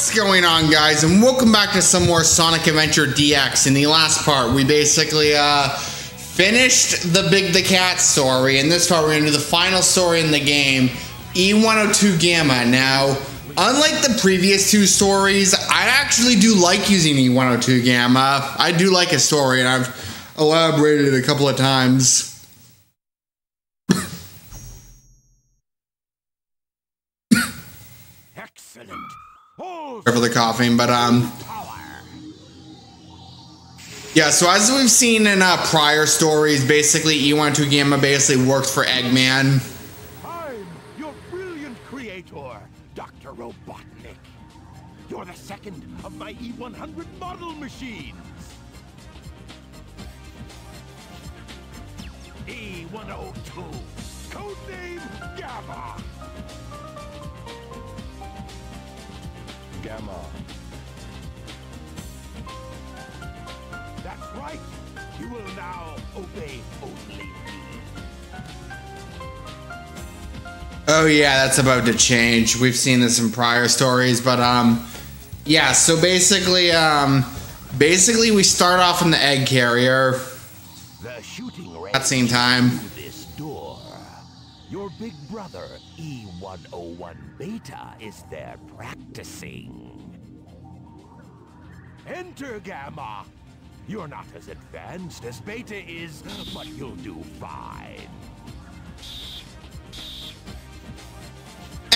What's going on, guys, and welcome back to some more Sonic Adventure DX. In the last part, we basically finished the Big The Cat story, and this part we're going to do the final story in the game, E-102 Gamma. Now, unlike the previous two stories, I actually do like using E-102 Gamma. I do like his story, and I've elaborated it a couple of times. For the coughing, but yeah, so as we've seen in prior stories, basically E-102 Gamma basically works for Eggman. I'm your brilliant creator, Dr. Robotnik. You're the second of my E-100 model machines. E-102, codename Gamma. Gamma. That's right. You will now obey only me. Oh yeah, that's about to change. We've seen this in prior stories, but yeah. So basically we start off in the egg carrier. The shooting range. At the same time. This door. Your big brother, E-101 Beta, is there practicing. Enter, Gamma. You're not as advanced as Beta is, but you'll do fine.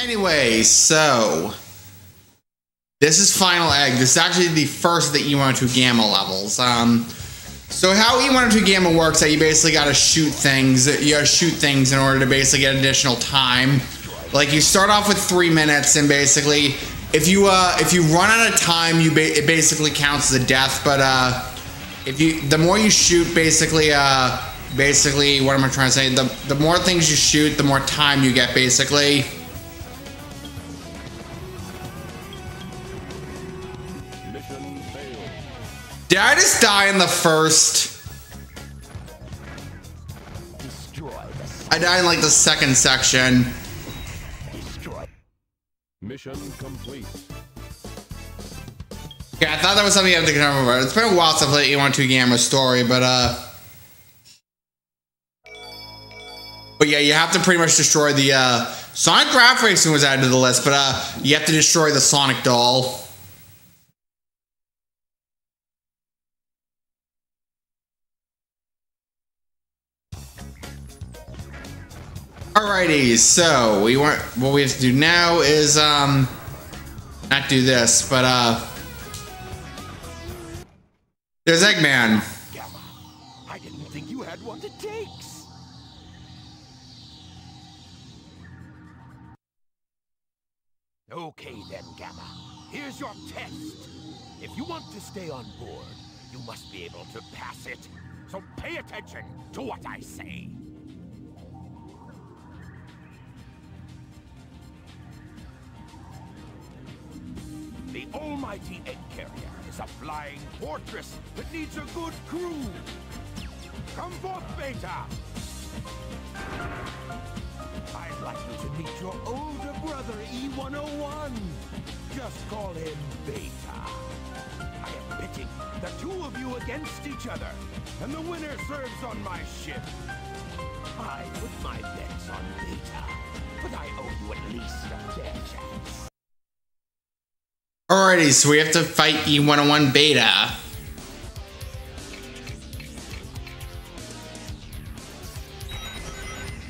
Anyway, so this is Final Egg. This is actually the first of the E-102 Gamma levels. So how E-102 Gamma works that you basically gotta shoot things. You gotta shoot things in order to basically get additional time. Like, you start off with 3 minutes, and basically, if you run out of time, it basically counts as a death. But the more you shoot, basically, what am I trying to say? The more things you shoot, the more time you get, basically. Mission failed. Did I just die in the first? I died in like the second section. Mission complete. Yeah, I thought that was something you have to remember. It's been a while since I played E-102 Gamma story, but yeah, you have to pretty much destroy the Sonic Graph Racing was added to the list, but you have to destroy the Sonic doll. Alrighty, so what we have to do now is not do this, but there's Eggman. Gamma, I didn't think you had what it takes. Okay then, Gamma. Here's your test. If you want to stay on board, you must be able to pass it. So pay attention to what I say. The almighty egg carrier is a flying fortress that needs a good crew. Come forth, Beta. I'd like you to meet your older brother, E-101. Just call him Beta. I am pitting the two of you against each other, and the winner serves on my ship. I put my bets on Beta, but I owe you at least a fair chance. Alrighty, so we have to fight E-101 Beta.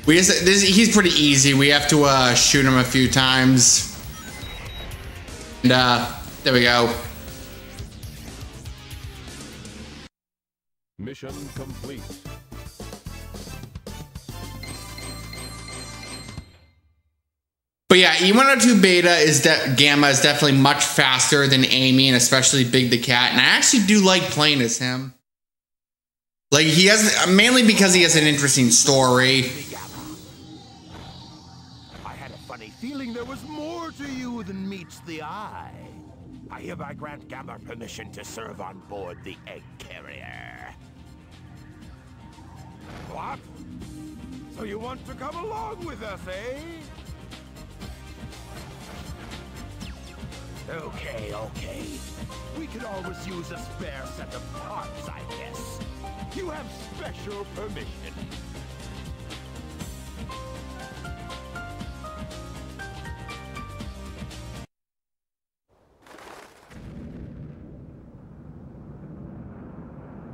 He's pretty easy. We have to shoot him a few times. And there we go. Mission complete. But yeah, E-102 Beta Gamma is definitely much faster than Amy, and especially Big the Cat. And I actually do like playing as him. Like, he has, mainly because he has an interesting story. I had a funny feeling there was more to you than meets the eye. I hereby grant Gamma permission to serve on board the egg carrier. What? So you want to come along with us, eh? Okay, okay. We could always use a spare set of parts, I guess. You have special permission.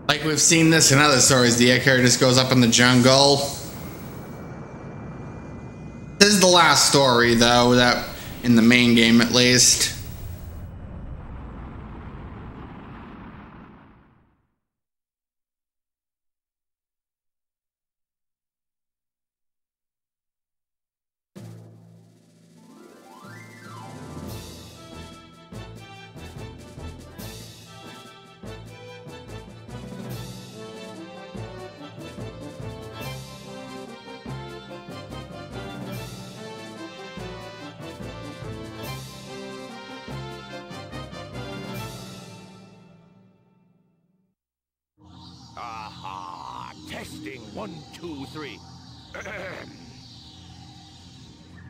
Like we've seen this in other stories, the air carrier just goes up in the jungle. This is the last story, though, that in the main game, at least. Testing 1, 2, 3.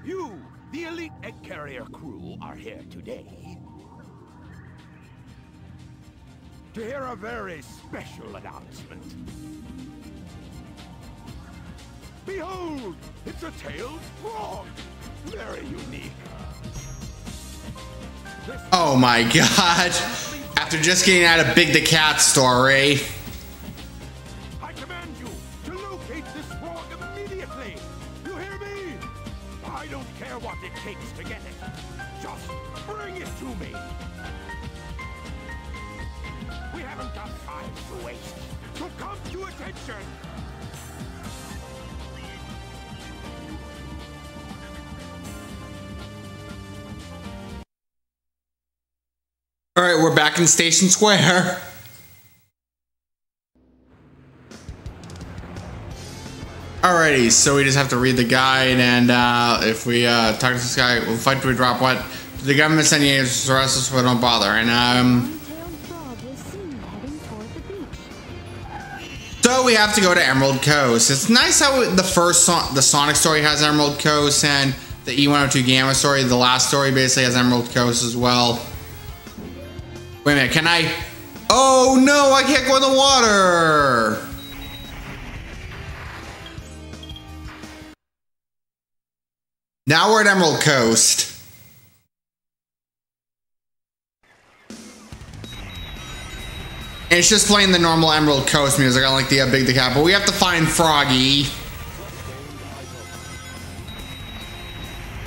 You, the elite egg carrier crew, are here today to hear a very special announcement. Behold, it's a tailed frog. Very unique. Oh my god! After just getting out of Big the Cat story. Alright, we're back in Station Square. Alrighty, so we just have to read the guide, and if we talk to this guy, we'll fight till we drop what? The government sent you to arrest us, but don't bother. And so we have to go to Emerald Coast. It's nice how the first the Sonic story has Emerald Coast, and the E-102 Gamma story, the last story, basically has Emerald Coast as well. Wait a minute, can I? Oh no, I can't go in the water! Now we're at Emerald Coast. And it's just playing the normal Emerald Coast music. I don't like the Big the Cat, but we have to find Froggy.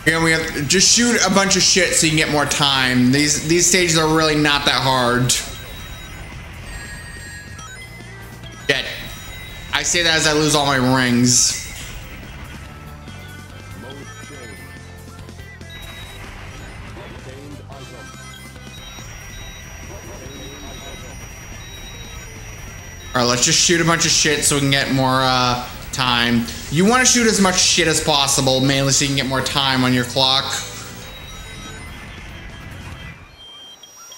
And we have to just shoot a bunch of shit so you can get more time. These stages are really not that hard. Shit. I say that as I lose all my rings. Alright, let's just shoot a bunch of shit so we can get more time. You want to shoot as much shit as possible, mainly so you can get more time on your clock.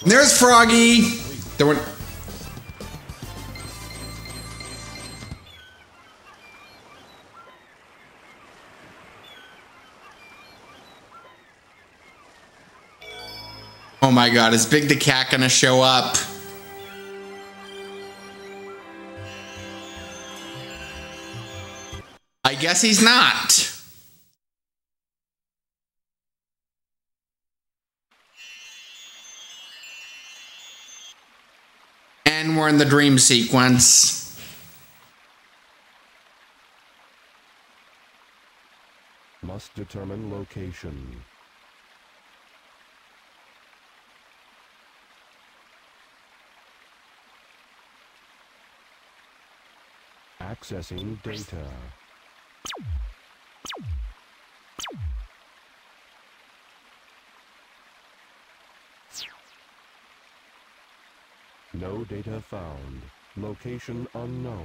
And there's Froggy! There were... Oh my god, is Big the Cat gonna show up? I guess he's not. And we're in the dream sequence. Must determine location. Accessing data. No data found. Location unknown.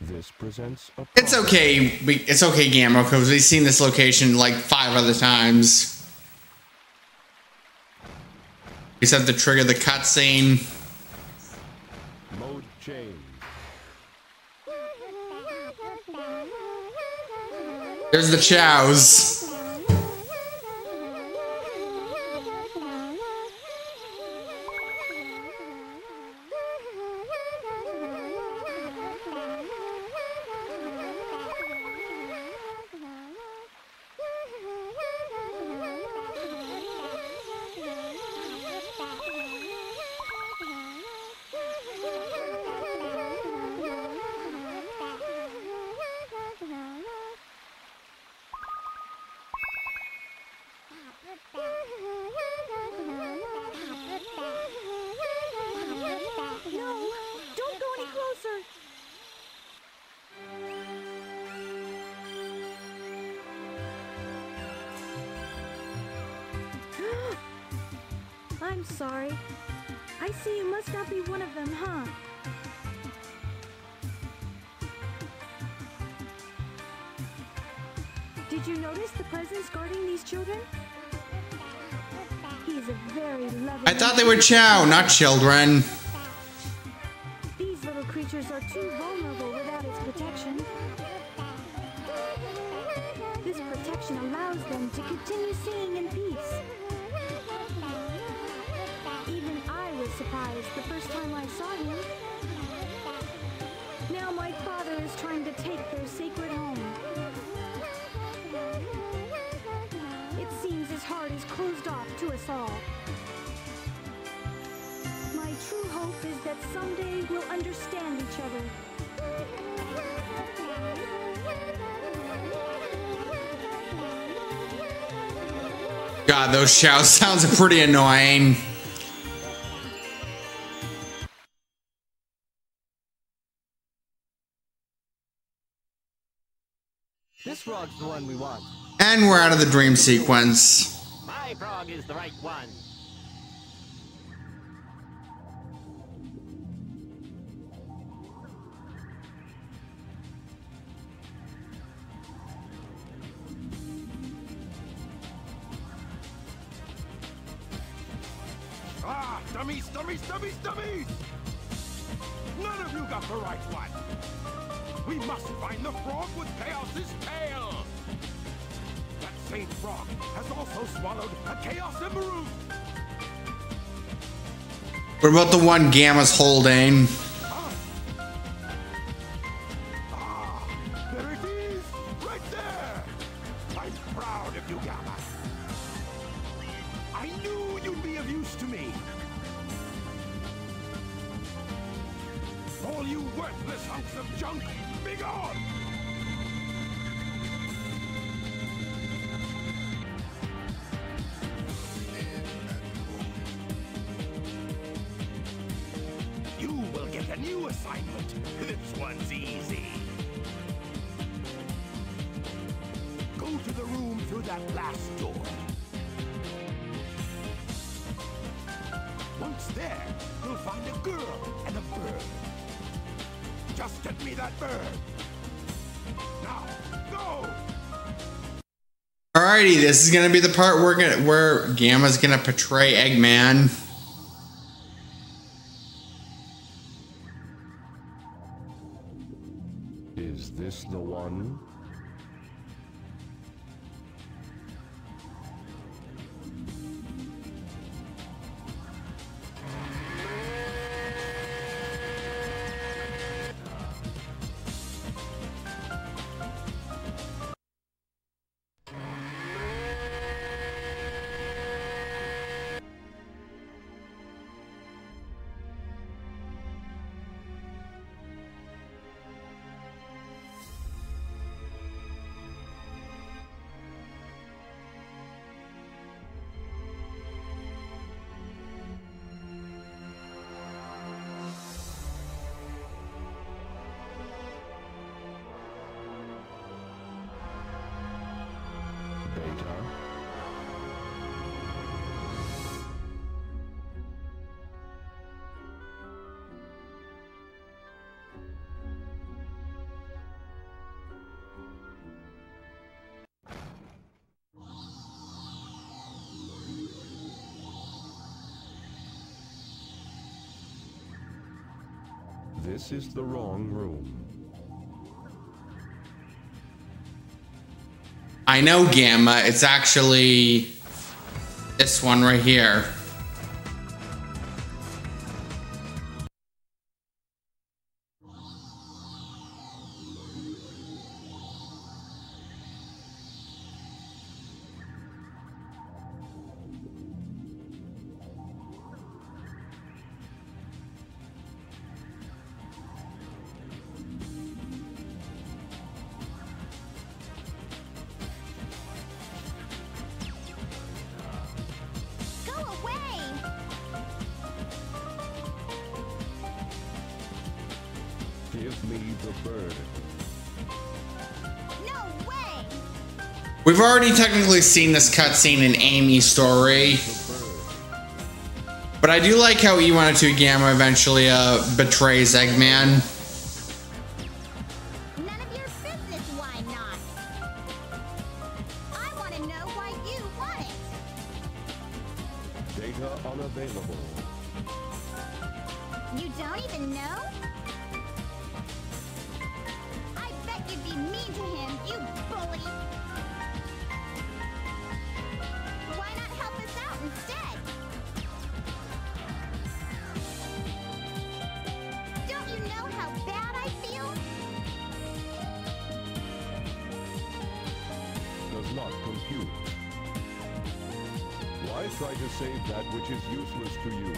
This presents a problem. It's okay. It's okay, Gamma, because we've seen this location like 5 other times. We just have to trigger the cutscene. Mode change. There's the chows. I'm sorry. I see you must not be one of them, huh? Did you notice the presence guarding these children? He's a very loving... I thought they were chow, not children. These little creatures are too vulnerable without its protection. This protection allows them to continue singing in peace. Even I was surprised the first time I saw him. Now my father is trying to take their sacred home. It seems his heart is closed off to us all. My true hope is that someday we'll understand each other. God, those shouts sounds pretty annoying. This frog's the one we want. And we're out of the dream sequence. My frog is the right one. Dummies, dummies, dummies, dummies! None of you got the right one! We must find the frog with Chaos's tail! That same frog has also swallowed a Chaos Emerald! What about the one Gamma's holding? There it is! Right there! I'm proud of you, Gamma! I knew you'd be of use to me! All you worthless hunks of junk, be gone! You will get a new assignment. This one's easy. Go to the room through that last door. Once there, you'll find a girl and a bird. Just get me that bird. Now, go! Alrighty, this is gonna be the part where Gamma's gonna portray Eggman. Is this the one? This is the wrong room. I know, Gamma, it's actually this one right here. Give me the bird. No way! We've already technically seen this cutscene in Amy's story. The bird. But I do like how E-102 Gamma eventually betrays Eggman. None of your business, why not? I want to know why you want it. Data unavailable. You don't even know? I bet you'd be mean to him, you bully. Why not help us out instead? Why try to save that which is useless to you?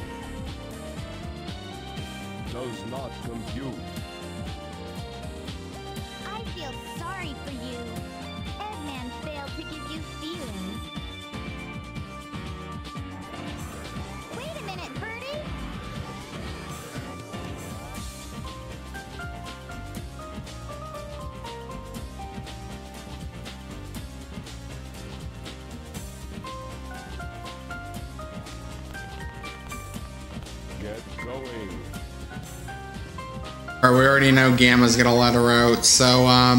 Does not compute. I feel sorry for you. Eggman failed to give you feelings. Wait a minute, Birdie. All right, we already know Gamma's gonna let her out, so Why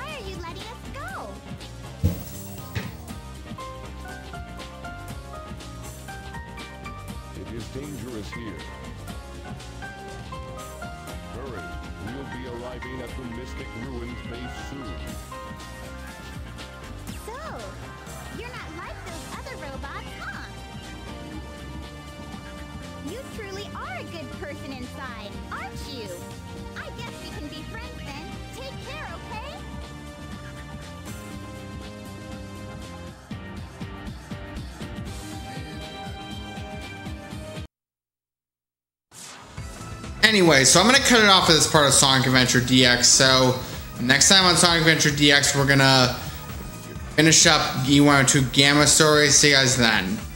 are you letting us go? It is dangerous here. Hurry, we'll be arriving at the Mystic Ruins base soon. You're not like those other robots, huh? You truly are a good person inside, aren't you? I guess we can be friends then. Take care, okay? Anyway, so I'm going to cut it off at this part of Sonic Adventure DX. So next time on Sonic Adventure DX, we're going to finish up E-102 Gamma story. See you guys then.